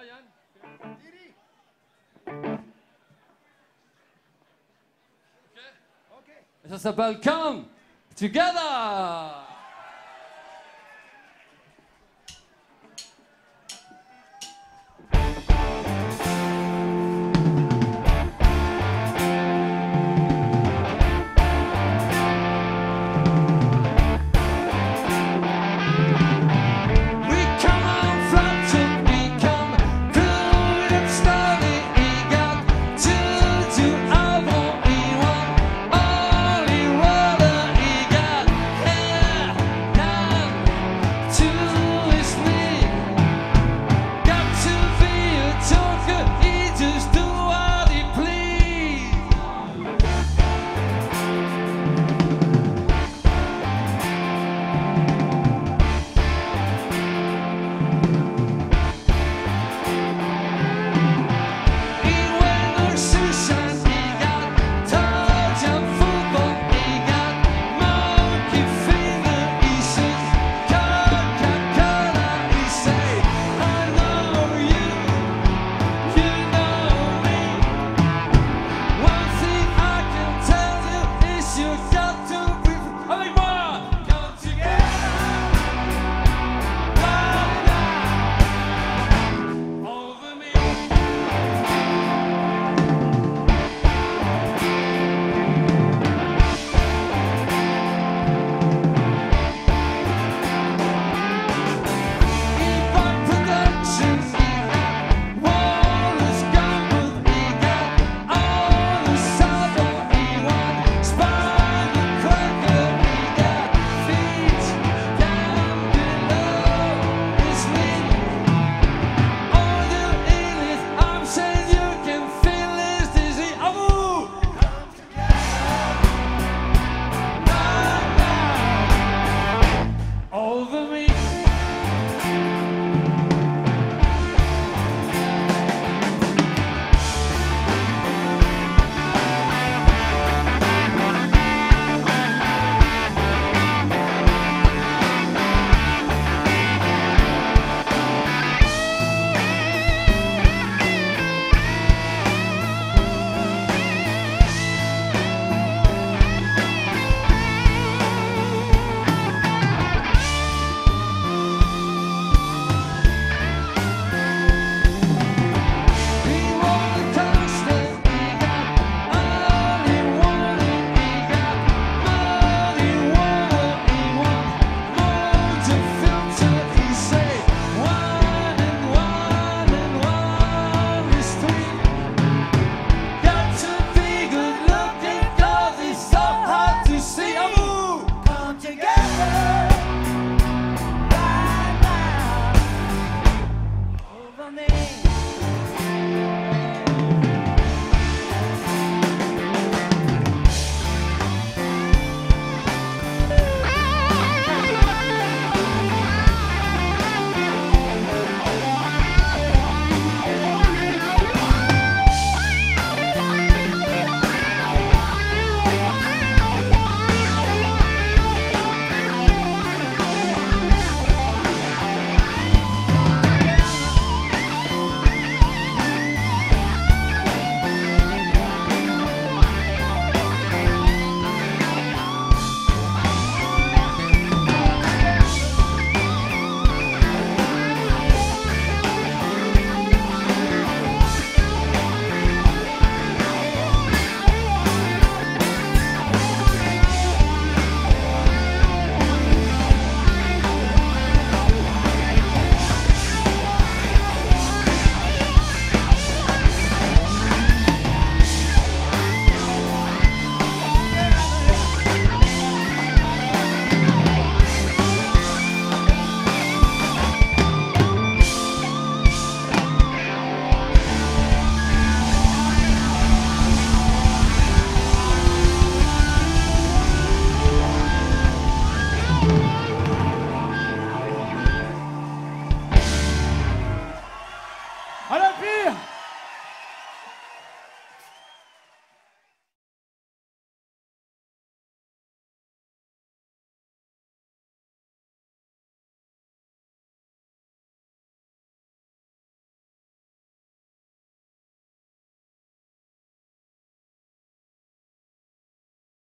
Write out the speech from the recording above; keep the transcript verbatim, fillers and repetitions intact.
Oh, yan. Didi. Okay. Okay. It's about come together.